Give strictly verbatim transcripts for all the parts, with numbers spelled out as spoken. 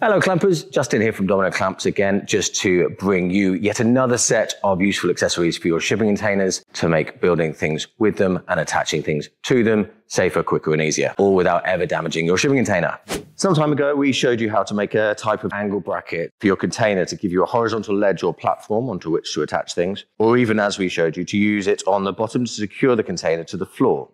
Hello clampers, Justin here from Domino Clamps again, just to bring you yet another set of useful accessories for your shipping containers to make building things with them and attaching things to them safer, quicker and easier, all without ever damaging your shipping container. Some time ago we showed you how to make a type of angle bracket for your container to give you a horizontal ledge or platform onto which to attach things, or even as we showed you to use it on the bottom to secure the container to the floor.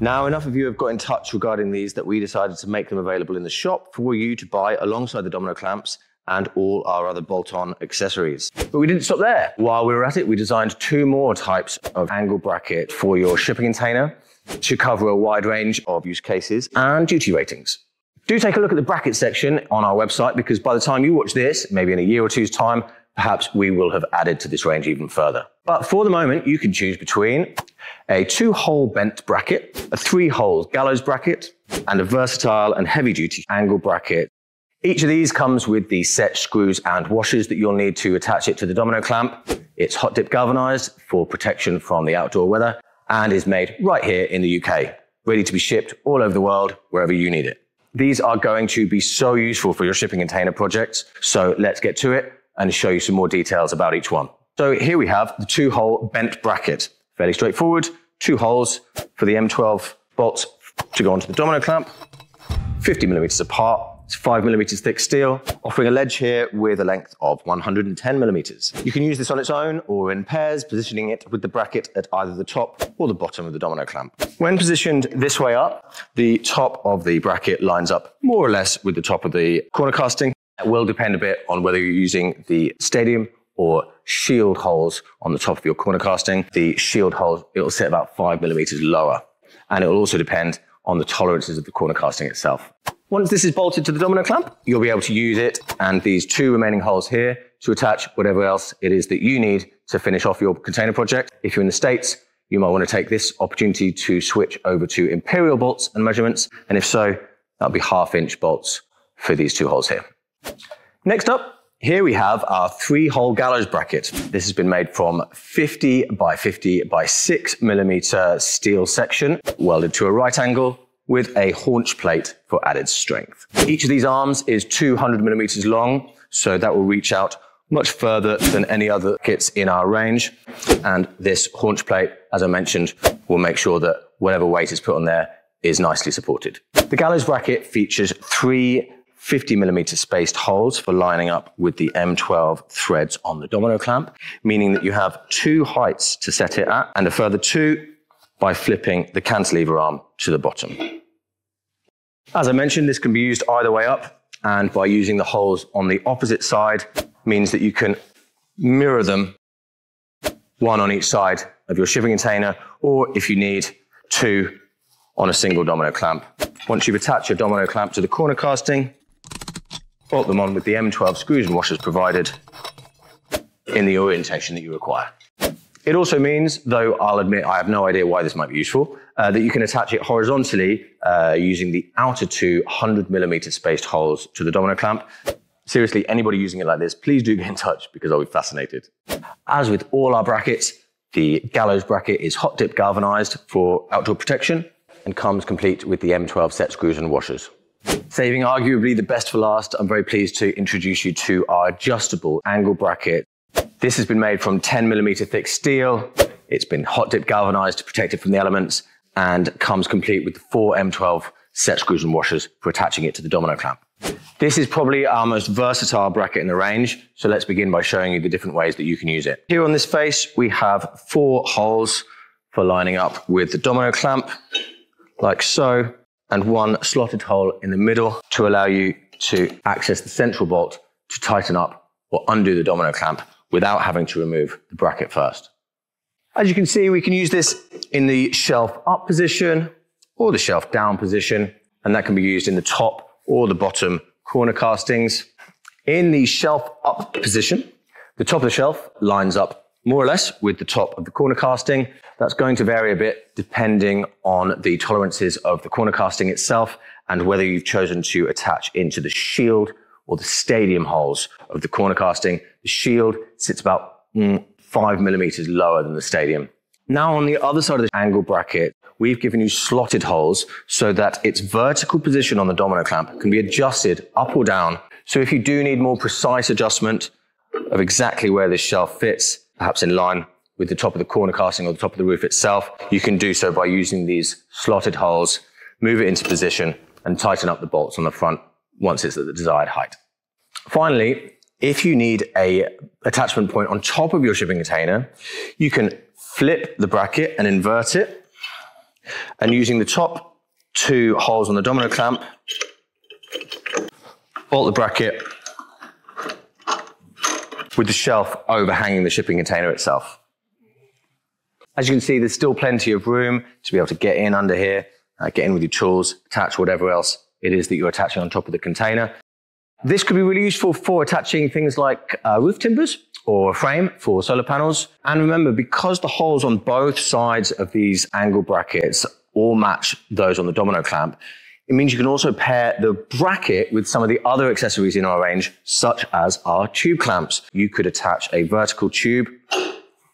Now, enough of you have got in touch regarding these that we decided to make them available in the shop for you to buy alongside the Domino Clamps and all our other bolt-on accessories. But we didn't stop there. While we were at it, we designed two more types of angle bracket for your shipping container to cover a wide range of use cases and duty ratings. Do take a look at the bracket section on our website, because by the time you watch this, maybe in a year or two's time, perhaps we will have added to this range even further. But for the moment, you can choose between a two-hole bent bracket, a three-hole gallows bracket, and a versatile and heavy-duty angle bracket. Each of these comes with the set screws and washers that you'll need to attach it to the Domino Clamp. It's hot-dip galvanized for protection from the outdoor weather and is made right here in the U K, ready to be shipped all over the world, wherever you need it. These are going to be so useful for your shipping container projects, so let's get to it and show you some more details about each one. So here we have the two-hole bent bracket. Fairly straightforward, two holes for the M twelve bolts to go onto the Domino Clamp, fifty millimeters apart. It's five millimeters thick steel, offering a ledge here with a length of one hundred ten millimeters. You can use this on its own or in pairs, positioning it with the bracket at either the top or the bottom of the Domino Clamp. When positioned this way up, the top of the bracket lines up more or less with the top of the corner casting. It will depend a bit on whether you're using the stadium or shield holes on the top of your corner casting. The shield holes, it'll sit about five millimeters lower. And it'll also depend on the tolerances of the corner casting itself. Once this is bolted to the Domino Clamp, you'll be able to use it and these two remaining holes here to attach whatever else it is that you need to finish off your container project. If you're in the States, you might want to take this opportunity to switch over to imperial bolts and measurements. And if so, that'll be half inch bolts for these two holes here. Next up, here we have our three-hole gallows bracket. This has been made from fifty by fifty by six millimeter steel section, welded to a right angle with a haunch plate for added strength. Each of these arms is two hundred millimeters long, so that will reach out much further than any other kits in our range. And this haunch plate, as I mentioned, will make sure that whatever weight is put on there is nicely supported. The gallows bracket features three fifty millimeter spaced holes for lining up with the M twelve threads on the Domino Clamp, meaning that you have two heights to set it at and a further two by flipping the cantilever arm to the bottom. As I mentioned, this can be used either way up, and by using the holes on the opposite side means that you can mirror them, one on each side of your shipping container, or if you need, two on a single Domino Clamp. Once you've attached your Domino Clamp to the corner casting, bolt them on with the M twelve screws and washers provided in the orientation that you require. It also means, though I'll admit I have no idea why this might be useful, uh, that you can attach it horizontally uh, using the outer two one hundred millimeter spaced holes to the Domino Clamp. Seriously, anybody using it like this, please do get in touch because I'll be fascinated. As with all our brackets, the gallows bracket is hot dip galvanized for outdoor protection and comes complete with the M twelve set screws and washers. Saving arguably the best for last, I'm very pleased to introduce you to our adjustable angle bracket. This has been made from ten millimeter thick steel. It's been hot dip galvanized to protect it from the elements and comes complete with the four M twelve set screws and washers for attaching it to the Domino Clamp. This is probably our most versatile bracket in the range, so let's begin by showing you the different ways that you can use it. Here on this face, we have four holes for lining up with the Domino Clamp, like so, and one slotted hole in the middle to allow you to access the central bolt to tighten up or undo the Domino Clamp without having to remove the bracket first. As you can see, we can use this in the shelf up position or the shelf down position, and that can be used in the top or the bottom corner castings. In the shelf up position, the top of the shelf lines up more or less with the top of the corner casting. That's going to vary a bit depending on the tolerances of the corner casting itself and whether you've chosen to attach into the shield or the stadium holes of the corner casting. The shield sits about mm, five millimeters lower than the stadium. Now on the other side of the angle bracket, we've given you slotted holes so that its vertical position on the Domino Clamp can be adjusted up or down So if you do need more precise adjustment of exactly where this shelf fits, perhaps in line with the top of the corner casting or the top of the roof itself, you can do so by using these slotted holes, move it into position and tighten up the bolts on the front once it's at the desired height. Finally, if you need a attachment point on top of your shipping container, you can flip the bracket and invert it, and using the top two holes on the domino clamp, bolt the bracket with the shelf overhanging the shipping container itself. As you can see, there's still plenty of room to be able to get in under here, uh, get in with your tools, attach whatever else it is that you're attaching on top of the container. This could be really useful for attaching things like uh, roof timbers or a frame for solar panels. And remember, because the holes on both sides of these angle brackets all match those on the domino clamp, it means you can also pair the bracket with some of the other accessories in our range, such as our tube clamps. You could attach a vertical tube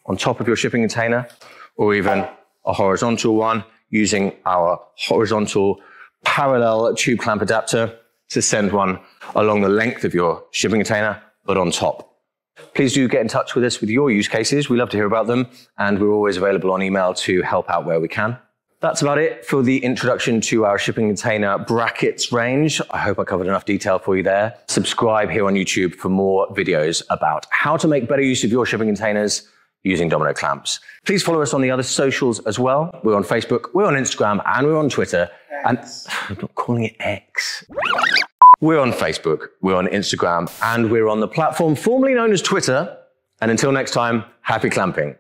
on top of your shipping container, or even a horizontal one using our horizontal parallel tube clamp adapter to send one along the length of your shipping container, but on top. Please do get in touch with us with your use cases. We love to hear about them, and we're always available on email to help out where we can. That's about it for the introduction to our shipping container brackets range. I hope I covered enough detail for you there. Subscribe here on YouTube for more videos about how to make better use of your shipping containers using domino clamps. Please follow us on the other socials as well. We're on Facebook, we're on Instagram, and we're on Twitter. X. And I'm not calling it X. We're on Facebook, we're on Instagram, and we're on the platform formerly known as Twitter. And until next time, happy clamping.